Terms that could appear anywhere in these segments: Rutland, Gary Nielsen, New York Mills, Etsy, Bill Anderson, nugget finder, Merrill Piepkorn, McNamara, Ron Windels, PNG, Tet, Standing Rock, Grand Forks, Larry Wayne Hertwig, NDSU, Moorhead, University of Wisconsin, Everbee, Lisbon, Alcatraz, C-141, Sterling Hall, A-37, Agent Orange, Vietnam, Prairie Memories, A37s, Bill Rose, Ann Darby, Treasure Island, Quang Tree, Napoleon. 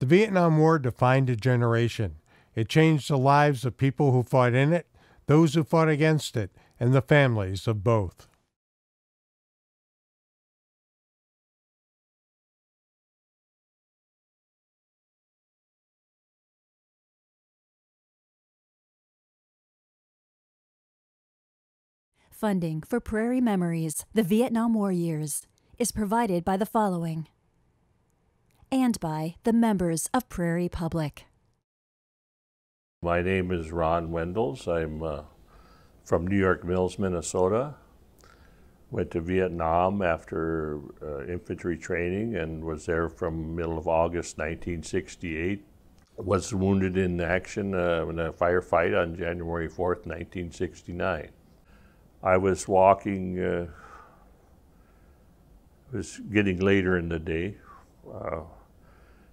The Vietnam War defined a generation. It changed the lives of people who fought in it, those who fought against it, and the families of both. Funding for Prairie Memories, the Vietnam War Years, is provided by the following and by the members of Prairie Public. My name is Ron Windels. I'm from New York Mills, Minnesota. Went to Vietnam after infantry training and was there from middle of August 1968. Was wounded in action in a firefight on January 4th, 1969. I was walking, it was getting later in the day,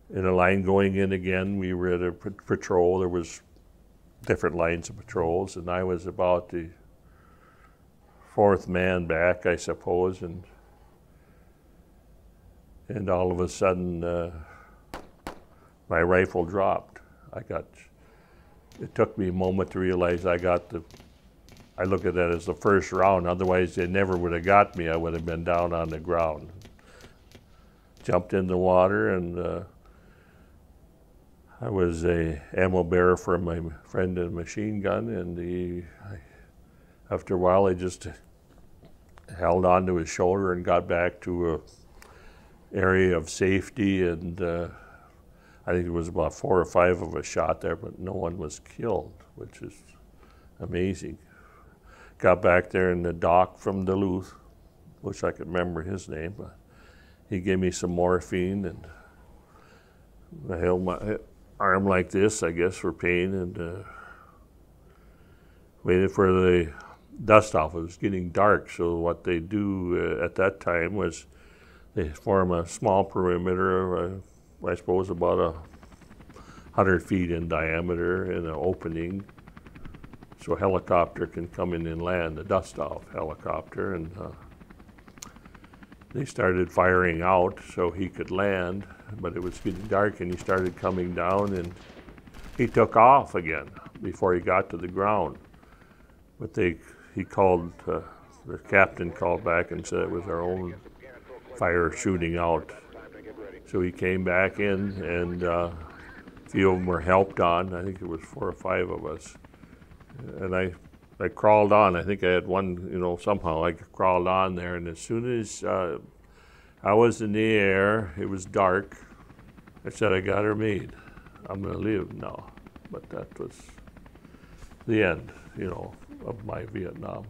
in a line going in again. We were at a patrol. There was different lines of patrols, and I was about the fourth man back, I suppose, and all of a sudden my rifle dropped. It took me a moment to realize I look at that as the first round, otherwise they never would have got me. I would have been down on the ground. Jumped in the water, and I was a ammo bearer for my friend in a machine gun, and after a while I just held onto his shoulder and got back to an area of safety, and I think it was about 4 or 5 of us shot there, but no one was killed, which is amazing. Got back there, and the doc from Duluth, wish I could remember his name, but he gave me some morphine, and I held my arm like this, I guess, for pain, and waited for the dust off. It was getting dark, so what they do at that time was they form a small perimeter, I suppose about 100 feet in diameter, in an opening, so a helicopter can come in and land, a dust-off helicopter, and they started firing out so he could land, but it was getting dark, and he started coming down, and he took off again before he got to the ground. But the captain called back and said it was our own fire shooting out. So he came back in, and a few of them were helped on. I think it was 4 or 5 of us. And I crawled on. I think I had one, somehow I crawled on there. And as soon as I was in the air, it was dark. I said, I got her made. I'm going to live now. But that was the end, of my Vietnam.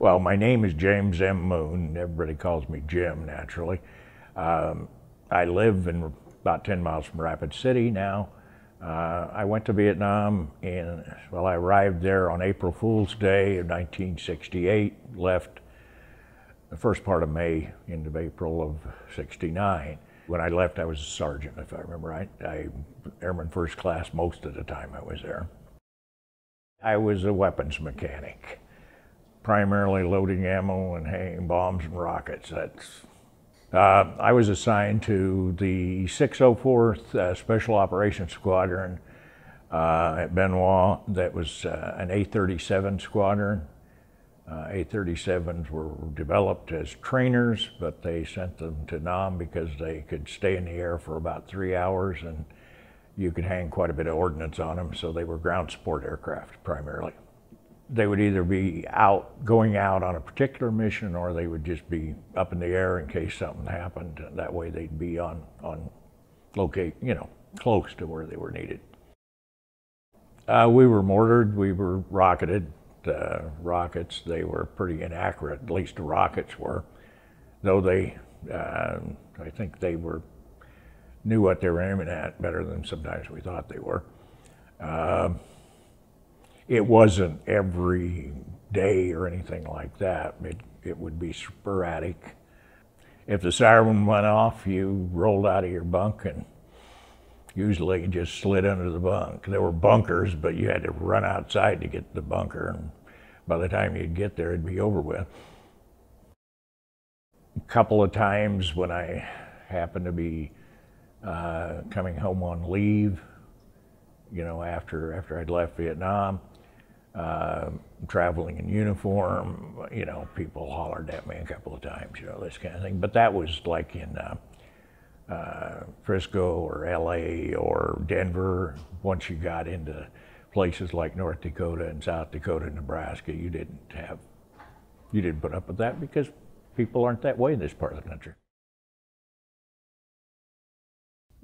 Well, my name is James M. Moon. Everybody calls me Jim, naturally. I live in about 10 miles from Rapid City now. I went to Vietnam I arrived there on April Fool's Day of 1968, left the first part of May into April of 69. When I left, I was a sergeant, if I remember right. Airman first class most of the time I was there. I was a weapons mechanic, primarily loading ammo and hanging bombs and rockets. I was assigned to the 604th Special Operations Squadron at Benoit. That was an A-37 squadron. A-37s were developed as trainers, but they sent them to Nam because they could stay in the air for about 3 hours, and you could hang quite a bit of ordnance on them, so they were ground support aircraft primarily. They would either be going out on a particular mission, or they would just be up in the air in case something happened. That way they'd be on locate, close to where they were needed. We were mortared, we were rocketed. Rockets, they were pretty inaccurate, at least the rockets were. Though I think they knew what they were aiming at better than sometimes we thought they were. It wasn't every day or anything like that. It would be sporadic. If the siren went off, you rolled out of your bunk and usually just slid under the bunk. There were bunkers, but you had to run outside to get to the bunker, and by the time you'd get there, it'd be over with. couple of times when I happened to be coming home on leave, you know, after I'd left Vietnam, traveling in uniform, you know, people hollered at me a couple of times, you know, this kind of thing. But that was like in Frisco or LA or Denver. Once you got into places like North Dakota and South Dakota and Nebraska, you didn't put up with that because people aren't that way in this part of the country.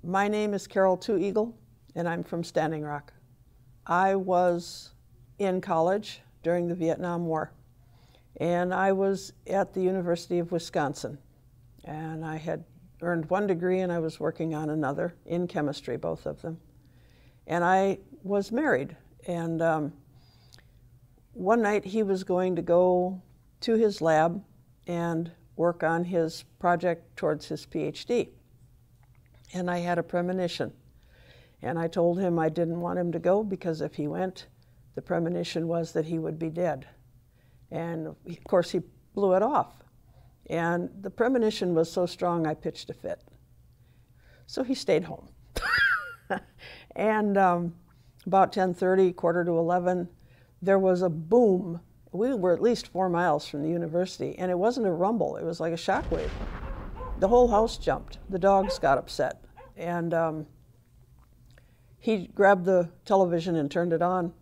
My name is Carel Two Eagle, and I'm from Standing Rock. I was in college during the Vietnam War, and I was at the University of Wisconsin, and I had earned one degree and I was working on another in chemistry, both of them. And I was married, and one night he was going to go to his lab and work on his project towards his PhD. And I had a premonition, and I told him I didn't want him to go because if he went, the premonition was that he would be dead. And of course he blew it off. And the premonition was so strong I pitched a fit. So he stayed home. And about 10:30, quarter to 11, there was a boom. We were at least 4 miles from the university, and it wasn't a rumble, it was like a shockwave. The whole house jumped. The dogs got upset. And he grabbed the television and turned it on.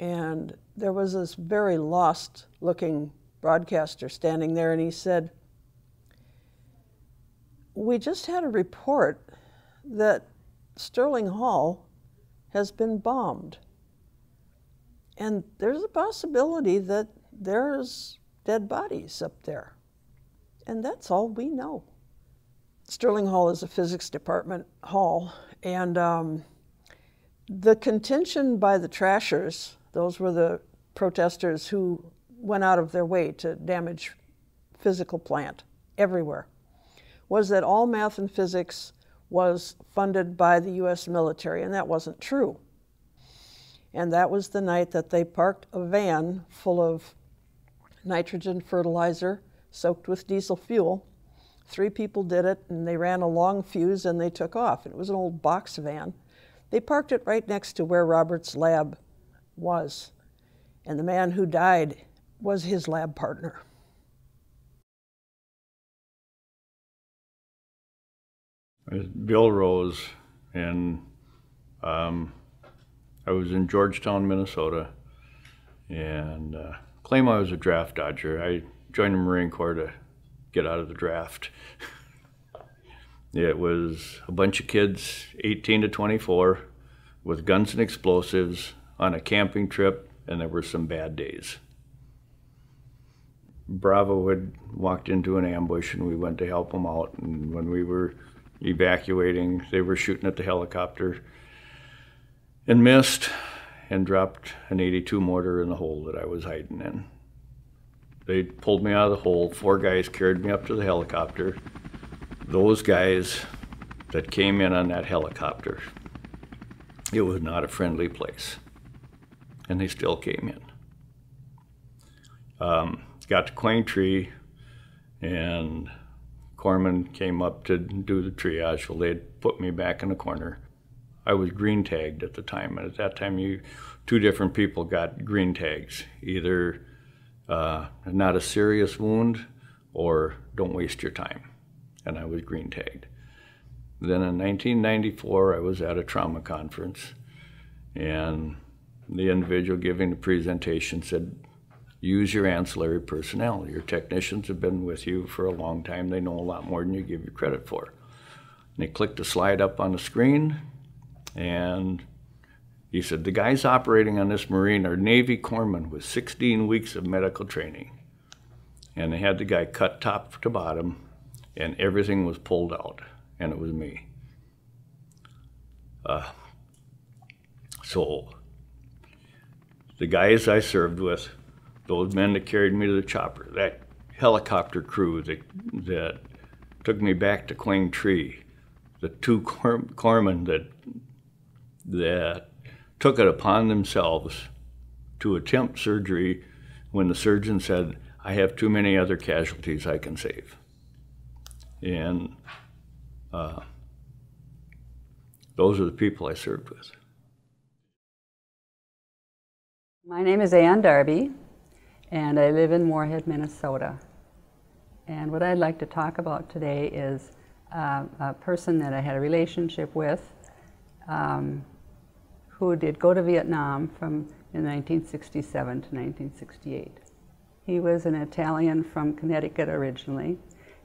And there was this very lost-looking broadcaster standing there, and he said, "We just had a report that Sterling Hall has been bombed. And there's a possibility that there's dead bodies up there. And that's all we know." Sterling Hall is a physics department hall, and the contention by the trashers, those were the protesters who went out of their way to damage physical plant everywhere, was that all math and physics was funded by the U.S. military, and that wasn't true. And that was the night that they parked a van full of nitrogen fertilizer soaked with diesel fuel. 3 people did it, and they ran a long fuse, and they took off. It was an old box van. They parked it right next to where Robert's lab was, and the man who died was his lab partner. I was Bill Rose, and I was in Georgetown, Minnesota, and claim I was a draft dodger. I joined the Marine Corps to get out of the draft. It was a bunch of kids, 18 to 24, with guns and explosives, on a camping trip, and there were some bad days. Bravo had walked into an ambush, and we went to help them out. And when we were evacuating, they were shooting at the helicopter and missed and dropped an .82 mortar in the hole that I was hiding in. They pulled me out of the hole. 4 guys carried me up to the helicopter. Those guys that came in on that helicopter, it was not a friendly place. And they still came in. Got to Quang Tree, and Corman came up to do the triage. Well, they'd put me back in a corner. I was green tagged at the time, and at that time, 2 different people got green tags, either not a serious wound or don't waste your time, and I was green tagged. Then in 1994, I was at a trauma conference, and the individual giving the presentation said, "Use your ancillary personnel. Your technicians have been with you for a long time. They know a lot more than you give you credit for." And he clicked the slide up on the screen, and he said, "The guys operating on this Marine are Navy corpsmen with 16 weeks of medical training." And they had the guy cut top to bottom, and everything was pulled out, and it was me. The guys I served with, those men that carried me to the chopper, that helicopter crew that took me back to Quang Tree, the 2 corpsmen that took it upon themselves to attempt surgery when the surgeon said, "I have too many other casualties I can save." And those are the people I served with. My name is Ann Darby, and I live in Moorhead, Minnesota. And what I'd like to talk about today is a person that I had a relationship with who did go to Vietnam from in 1967 to 1968. He was an Italian from Connecticut originally,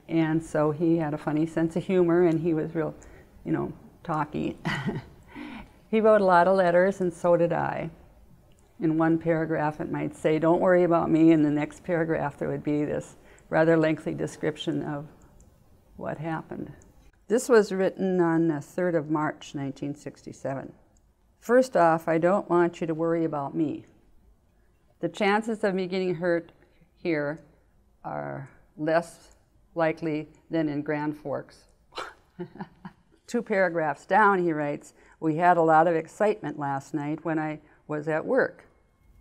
and so he had a funny sense of humor, and he was real, you know, talky. He wrote a lot of letters, and so did I. In one paragraph it might say, "Don't worry about me," in the next paragraph there would be this rather lengthy description of what happened. This was written on the 3rd of March, 1967. "First off, I don't want you to worry about me. The chances of me getting hurt here are less likely than in Grand Forks." 2 paragraphs down, he writes, "We had a lot of excitement last night when I was at work.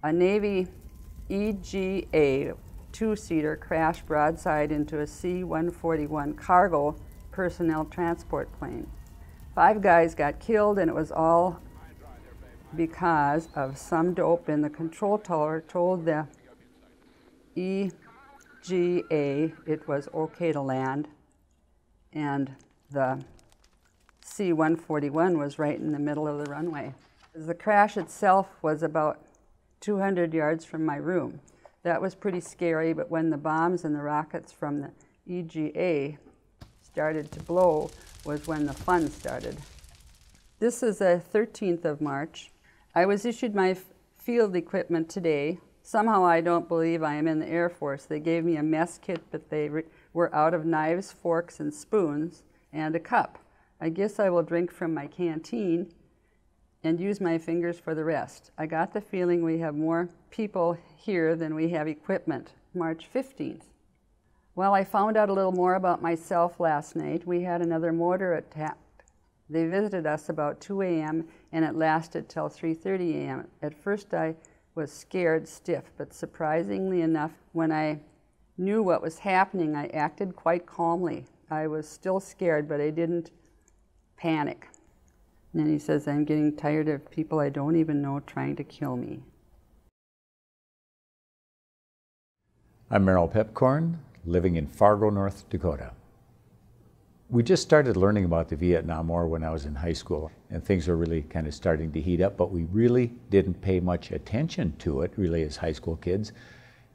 A Navy EGA two-seater crashed broadside into a C-141 cargo personnel transport plane. 5 guys got killed, and it was all because of some dope in the control tower told the EGA it was okay to land, and the C-141 was right in the middle of the runway. The crash itself was about 200 yards from my room. That was pretty scary, but when the bombs and the rockets from the EGA started to blow was when the fun started." This is the 13th of March. "I was issued my field equipment today. Somehow I don't believe I am in the Air Force. They gave me a mess kit, but they were out of knives, forks, and spoons, and a cup. I guess I will drink from my canteen and use my fingers for the rest. I got the feeling we have more people here than we have equipment." March 15th. "Well, I found out a little more about myself last night. We had another mortar attack. They visited us about 2 a.m. and it lasted till 3:30 a.m. At first I was scared stiff, but surprisingly enough, when I knew what was happening, I acted quite calmly. I was still scared, but I didn't panic." And then he says, "I'm getting tired of people I don't even know trying to kill me." I'm Merrill Piepkorn, living in Fargo, North Dakota. We just started learning about the Vietnam War when I was in high school, and things were really kind of starting to heat up, but we really didn't pay much attention to it, really, as high school kids,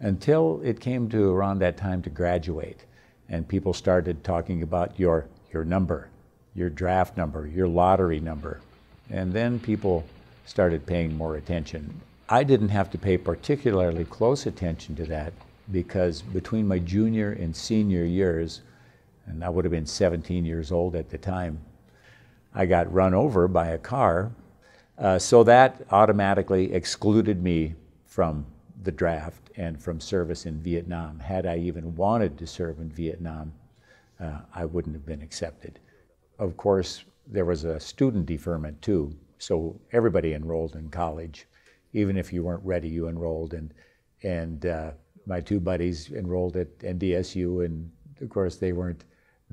until it came to around that time to graduate, and people started talking about your number, your draft number, your lottery number. And then people started paying more attention. I didn't have to pay particularly close attention to that because between my junior and senior years, and I would have been 17 years old at the time, I got run over by a car. So that automatically excluded me from the draft and from service in Vietnam. Had I even wanted to serve in Vietnam, I wouldn't have been accepted. Of course, there was a student deferment too, so everybody enrolled in college. Even if you weren't ready, you enrolled, and my 2 buddies enrolled at NDSU, and of course they weren't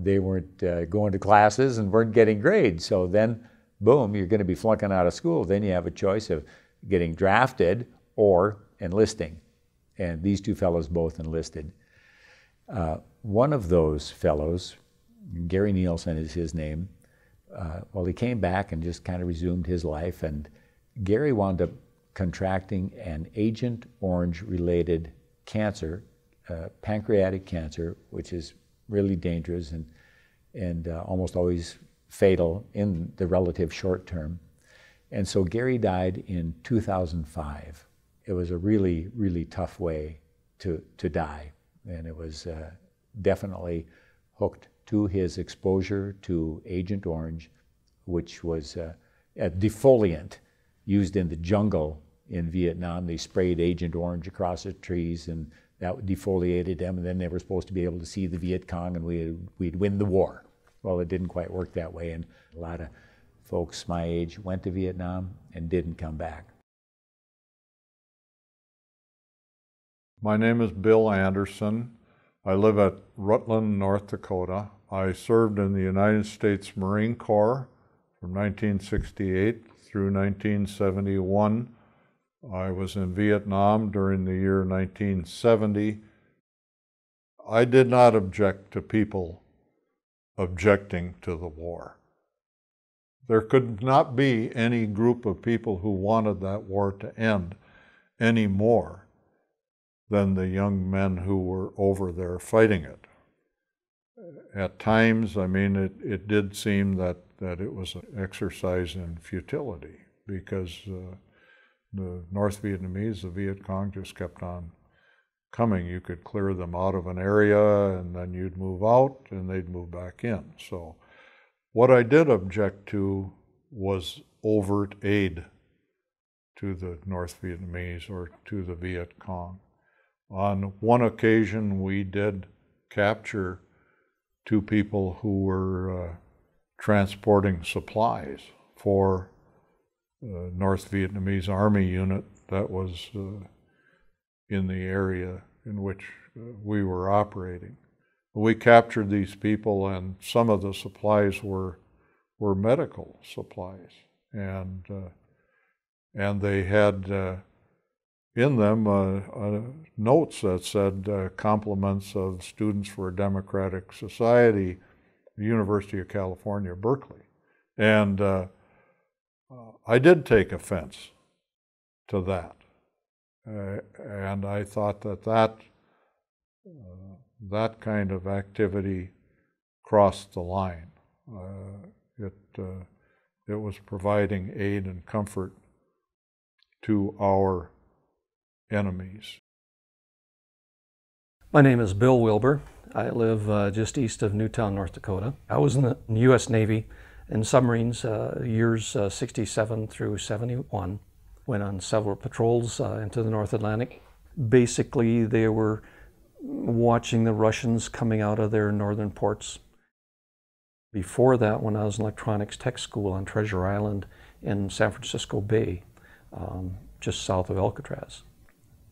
going to classes and weren't getting grades. So then, boom, you're going to be flunking out of school. Then you have a choice of getting drafted or enlisting, and these 2 fellows both enlisted. One of those fellows, Gary Nielsen is his name, well, he came back and just kind of resumed his life, and Gary wound up contracting an Agent Orange-related cancer, pancreatic cancer, which is really dangerous and almost always fatal in the relative short term. And so Gary died in 2005. It was a really, really tough way to die, and it was definitely hooked to his exposure to Agent Orange, which was a defoliant used in the jungle in Vietnam. They sprayed Agent Orange across the trees, and that defoliated them, and then they were supposed to be able to see the Viet Cong, and we'd win the war. Well, it didn't quite work that way, and a lot of folks my age went to Vietnam and didn't come back. My name is Bill Anderson. I live at Rutland, North Dakota. I served in the United States Marine Corps from 1968 through 1971. I was in Vietnam during the year 1970. I did not object to people objecting to the war. There could not be any group of people who wanted that war to end any more than the young men who were over there fighting it. At times, I mean, it did seem that it was an exercise in futility because the North Vietnamese, the Viet Cong, just kept on coming. You could clear them out of an area, and then you'd move out, and they'd move back in. So what I did object to was overt aid to the North Vietnamese or to the Viet Cong. On one occasion, we did capture two people who were transporting supplies for the North Vietnamese Army unit that was in the area in which we were operating. We captured these people, and some of the supplies were medical supplies, and they had in them notes that said compliments of Students for a Democratic Society, the University of California, Berkeley. And I did take offense to that. And I thought that kind of activity crossed the line. It was providing aid and comfort to our enemies. My name is Bill Wilbur. I live just east of Newtown, North Dakota. I was in the U.S. Navy and submarines years 67 through 71. Went on several patrols into the North Atlantic. Basically, they were watching the Russians coming out of their northern ports. Before that, when I was in electronics tech school on Treasure Island in San Francisco Bay, just south of Alcatraz.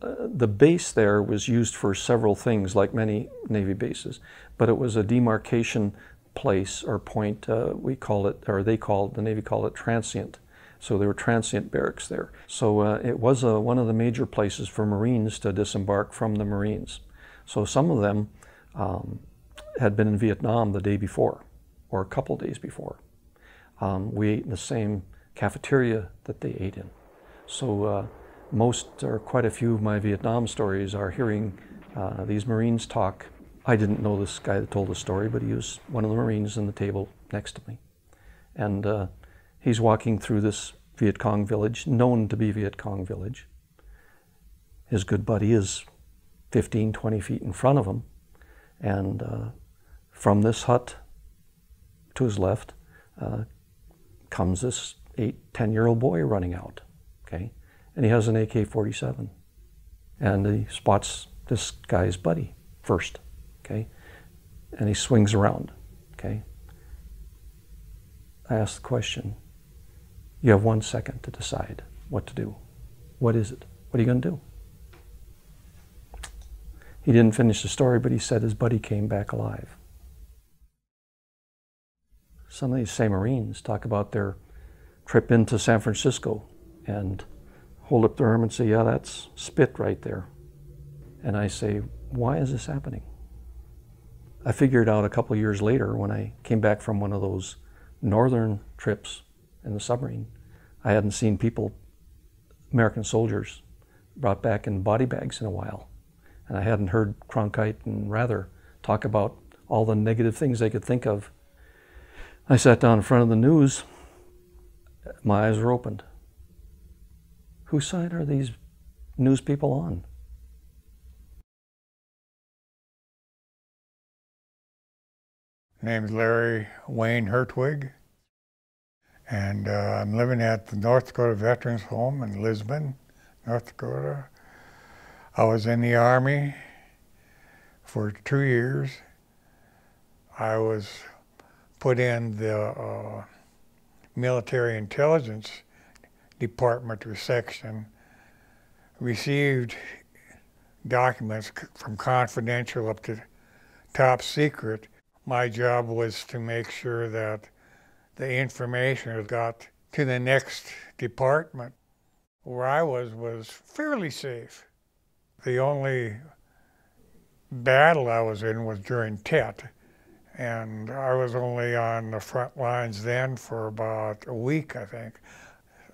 The base there was used for several things, like many Navy bases, but it was a demarcation place or point. We call it, or they called, the Navy called it transient. So there were transient barracks there. So it was one of the major places for Marines to disembark from the Marines. So some of them had been in Vietnam the day before, or a couple days before. We ate in the same cafeteria that they ate in. So most or quite a few of my Vietnam stories are hearing these Marines talk. I didn't know this guy that told the story, but he was one of the Marines in the table next to me. And he's walking through this Viet Cong village, known to be Viet Cong village. His good buddy is 15, 20 feet in front of him. And from this hut to his left comes this 8-10-year-old boy running out. Okay? And he has an AK-47. And he spots this guy's buddy first. Okay? And he swings around. Okay? I ask the question, you have 1 second to decide what to do. What is it? What are you going to do? He didn't finish the story, but he said his buddy came back alive. Some of these same Marines talk about their trip into San Francisco and hold up their arm and say, yeah, that's spit right there. And I say, why is this happening? I figured out a couple years later when I came back from one of those northern trips in the submarine. I hadn't seen people, American soldiers, brought back in body bags in a while. And I hadn't heard Cronkite and Rather talk about all the negative things they could think of. I sat down in front of the news. My eyes were opened. Whose side are these news people on? Name's Larry Wayne Hertwig, and I'm living at the North Dakota Veterans Home in Lisbon, North Dakota. I was in the Army for 2 years. I was put in the Military Intelligence Department section, received documents from confidential up to top secret. my job was to make sure that the information got to the next department. Where I was fairly safe. The only battle I was in was during Tet, and I was only on the front lines then for about a week, I think.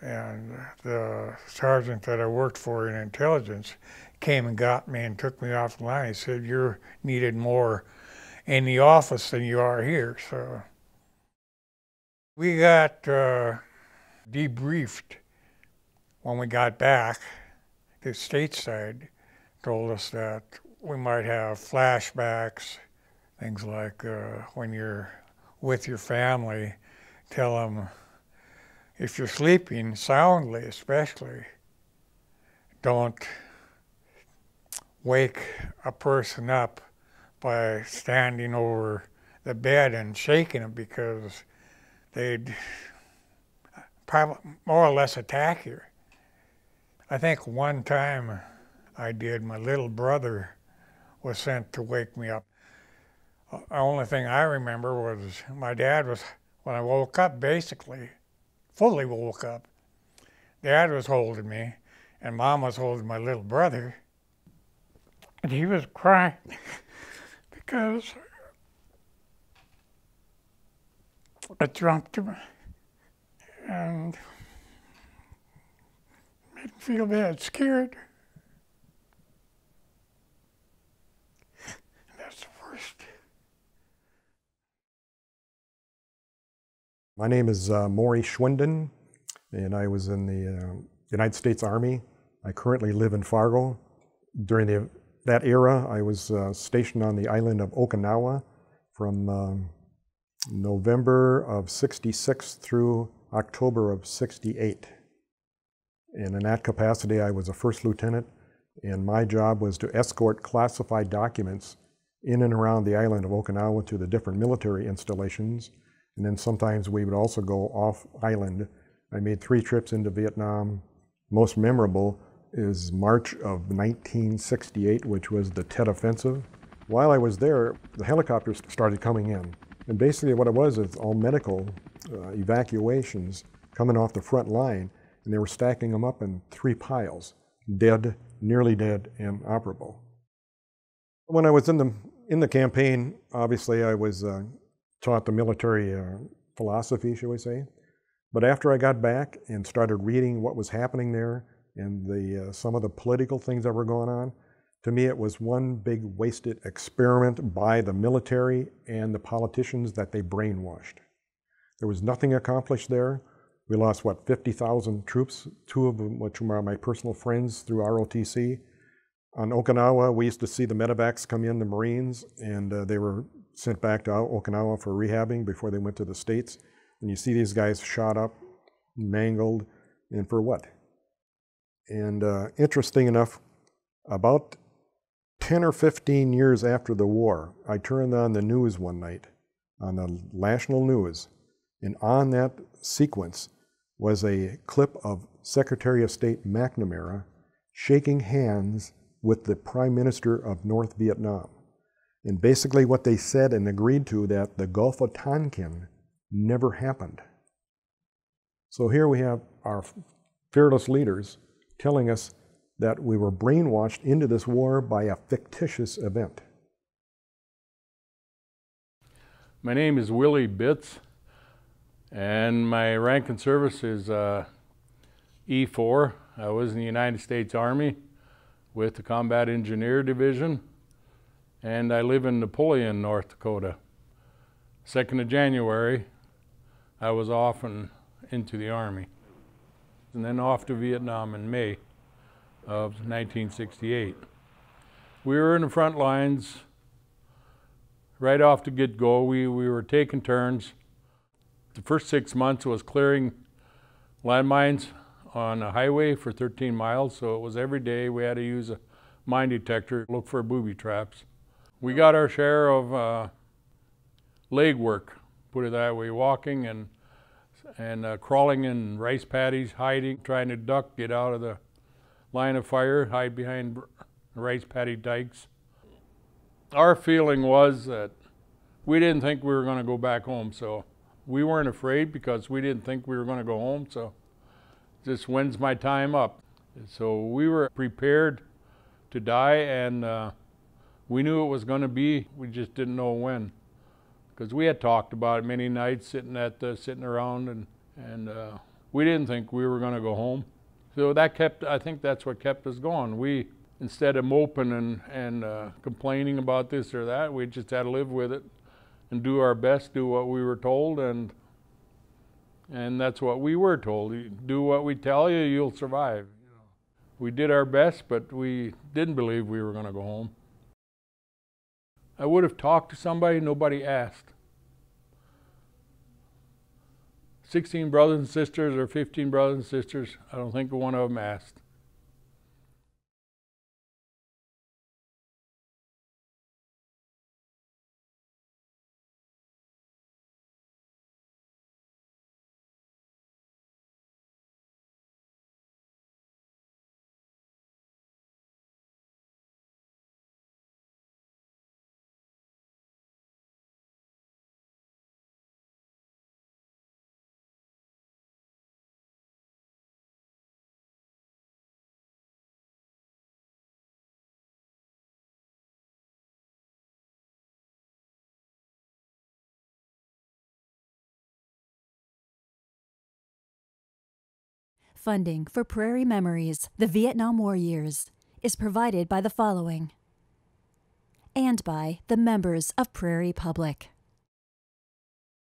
And the sergeant that I worked for in intelligence came and got me and took me off the line. He said, "You're needed more in the office than you are here." So we got debriefed when we got back. The stateside told us that we might have flashbacks, things like when you're with your family, tell them, if you're sleeping soundly especially, don't wake a person up by standing over the bed and shaking them, because they'd probably more or less attack you. I think one time I did, my little brother was sent to wake me up. The only thing I remember was my dad was, when I woke up basically, fully woke up, Dad was holding me and Mom was holding my little brother. And he was crying because I jumped him and made him feel bad, scared. That's the worst. My name is Maury Schwinden, and I was in the United States Army. I currently live in Fargo. During that era, I was stationed on the island of Okinawa from November of 66 through October of 68. And in that capacity, I was a first lieutenant, and my job was to escort classified documents in and around the island of Okinawa to the different military installations. And then sometimes we would also go off island. I made 3 trips into Vietnam. Most memorable is March of 1968, which was the Tet Offensive. While I was there, the helicopters started coming in. And basically what it was is all medical evacuations coming off the front line, and they were stacking them up in 3 piles, dead, nearly dead, and operable. When I was in the campaign, obviously I was taught the military philosophy, shall we say. But after I got back and started reading what was happening there and the, some of the political things that were going on, to me it was one big wasted experiment by the military and the politicians that they brainwashed. There was nothing accomplished there. We lost, what, 50,000 troops, 2 of them which were my personal friends through ROTC. On Okinawa, we used to see the medevacs come in, the Marines, and they were sent back to Okinawa for rehabbing before they went to the States. And you see these guys shot up, mangled, and for what? And interesting enough, about 10 or 15 years after the war, I turned on the news one night, on the national news, and on that sequence was a clip of Secretary of State McNamara shaking hands with the Prime Minister of North Vietnam. And basically what they said and agreed to, that the Gulf of Tonkin never happened. So here we have our fearless leaders telling us that we were brainwashed into this war by a fictitious event. My name is Willie Bitts, and my rank and service is E4. I was in the United States Army with the Combat Engineer Division, and I live in Napoleon, North Dakota. 2nd of January, I was off and into the Army, and then off to Vietnam in May of 1968. We were in the front lines right off the get-go. We were taking turns. The first 6 months was clearing landmines on a highway for 13 miles, so it was every day we had to use a mine detector, look for booby traps. We got our share of leg work, put it that way, walking and crawling in rice paddies, hiding, trying to duck, get out of the line of fire, hide behind rice paddy dikes. Our feeling was that we didn't think we were going to go back home, so we weren't afraid because we didn't think we were going to go home, so this when's my time up. So we were prepared to die, and we knew it was going to be, we just didn't know when, because we had talked about it many nights, sitting around, and we didn't think we were going to go home. So that kept, I think that's what kept us going. We, instead of moping and complaining about this or that, we just had to live with it and do our best, do what we were told, and that's what we were told. You do what we tell you, you'll survive. We did our best, but we didn't believe we were going to go home. I would have talked to somebody, nobody asked. 16 brothers and sisters or 15 brothers and sisters, I don't think one of them asked. Funding for Prairie Memories, the Vietnam War Years, is provided by the following and by the members of Prairie Public.